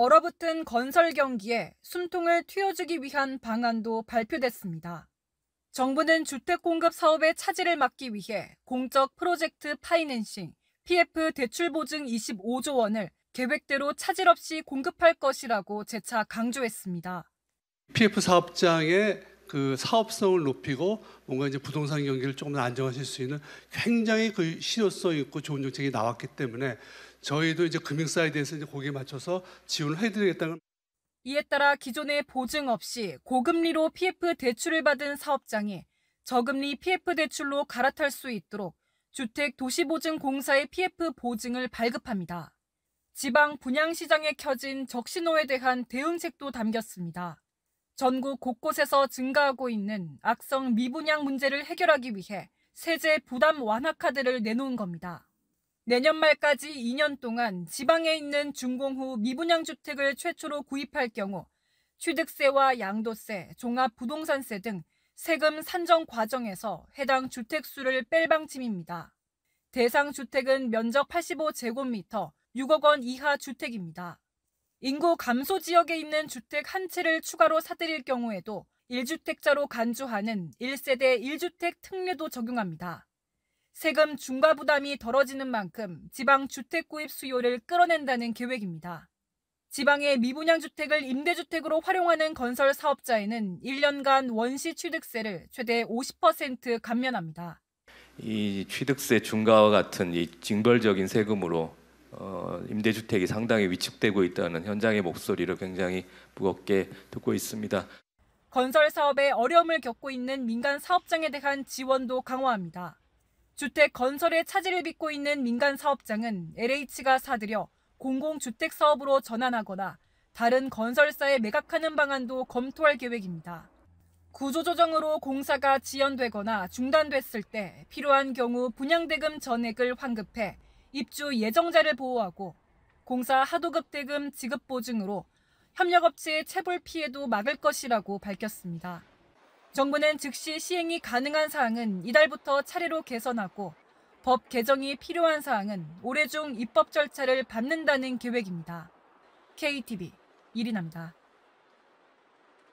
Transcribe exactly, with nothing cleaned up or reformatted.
얼어붙은 건설 경기에 숨통을 트여주기 위한 방안도 발표됐습니다. 정부는 주택 공급 사업의 차질을 막기 위해 공적 프로젝트 파이낸싱, 피에프 대출 보증 이십오조 원을 계획대로 차질 없이 공급할 것이라고 재차 강조했습니다. 피에프 사업장의 그 사업성을 높이고 뭔가 이제 부동산 경기를 조금 더 안정화시킬 수 있는 굉장히 그 실효성 있고 좋은 정책이 나왔기 때문에 저희도 이제 금융 사이드에서 이제 거기에 맞춰서 지원을 해드리겠다는. 이에 따라 기존의 보증 없이 고금리로 피에프 대출을 받은 사업장이 저금리 피에프 대출로 갈아탈 수 있도록 주택도시보증공사의 피에프 보증을 발급합니다. 지방 분양시장에 켜진 적신호에 대한 대응책도 담겼습니다. 전국 곳곳에서 증가하고 있는 악성 미분양 문제를 해결하기 위해 세제 부담 완화 카드를 내놓은 겁니다. 내년 말까지 이 년 동안 지방에 있는 준공 후 미분양 주택을 최초로 구입할 경우 취득세와 양도세, 종합부동산세 등 세금 산정 과정에서 해당 주택 수를 뺄 방침입니다. 대상 주택은 면적 팔십오 제곱미터, 육억 원 이하 주택입니다. 인구 감소 지역에 있는 주택 한 채를 추가로 사들일 경우에도 일 주택자로 간주하는 일 세대 일 주택 특례도 적용합니다. 세금 중과 부담이 덜어지는 만큼 지방 주택 구입 수요를 끌어낸다는 계획입니다. 지방의 미분양 주택을 임대주택으로 활용하는 건설 사업자에는 일 년간 원시 취득세를 최대 오십 퍼센트 감면합니다. 이 취득세 중과와 같은 이 징벌적인 세금으로 어, 임대주택이 상당히 위축되고 있다는 현장의 목소리를 굉장히 무겁게 듣고 있습니다. 건설 사업에 어려움을 겪고 있는 민간 사업장에 대한 지원도 강화합니다. 주택 건설에 차질을 빚고 있는 민간 사업장은 엘에이치가 사들여 공공주택 사업으로 전환하거나 다른 건설사에 매각하는 방안도 검토할 계획입니다. 구조조정으로 공사가 지연되거나 중단됐을 때 필요한 경우 분양대금 전액을 환급해 입주 예정자를 보호하고 공사 하도급 대금 지급 보증으로 협력업체의 체불 피해도 막을 것이라고 밝혔습니다. 정부는 즉시 시행이 가능한 사항은 이달부터 차례로 개선하고 법 개정이 필요한 사항은 올해 중 입법 절차를 밟는다는 계획입니다. 케이티비 이리나입니다.